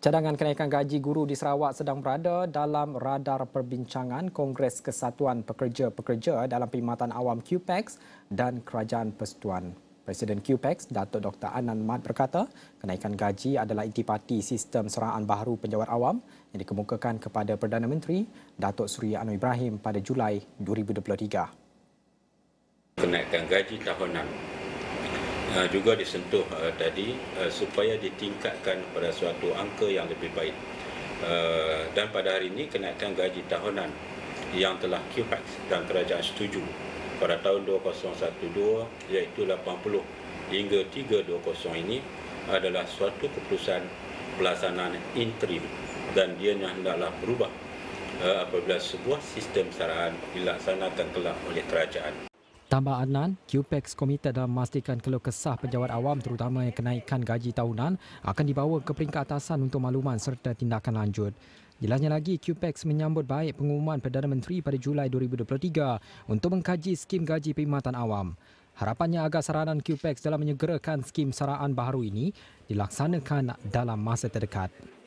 Cadangan kenaikan gaji guru di Sarawak sedang berada dalam radar perbincangan Kongres Kesatuan Pekerja-Pekerja dalam Perkhidmatan Awam CUEPACS dan Kerajaan Persekutuan. Presiden CUEPACS, Datuk Dr Anand Mat berkata, kenaikan gaji adalah intipati sistem seraan baharu penjawat awam yang dikemukakan kepada Perdana Menteri Datuk Seri Anwar Ibrahim pada Julai 2023. Kenaikan gaji tahunan juga disentuh tadi supaya ditingkatkan pada suatu angka yang lebih baik. Dan pada hari ini kenaikan gaji tahunan yang telah CUEPACS dan kerajaan setuju pada tahun 2012 iaitu 80 hingga 320 ini adalah suatu keputusan pelaksanaan interim dan dia hendaklah berubah apabila sebuah sistem saraan dilaksanakan kelak oleh kerajaan. Tambah Anand, CUEPACS komited dalam memastikan keluh kesah penjawat awam terutama yang kenaikan gaji tahunan akan dibawa ke peringkat atasan untuk makluman serta tindakan lanjut. Jelasnya lagi, CUEPACS menyambut baik pengumuman Perdana Menteri pada Julai 2023 untuk mengkaji skim gaji perkhidmatan awam. Harapannya agar saranan CUEPACS dalam menyegerakan skim saraan baharu ini dilaksanakan dalam masa terdekat.